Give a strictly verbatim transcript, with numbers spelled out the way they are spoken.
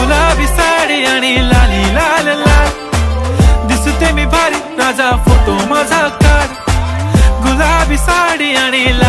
गुलाबी साड़ी आणि लाली लाल लाल दिसते मी भारी राजा फोटो माझा काढ गुलाबी साडी आणि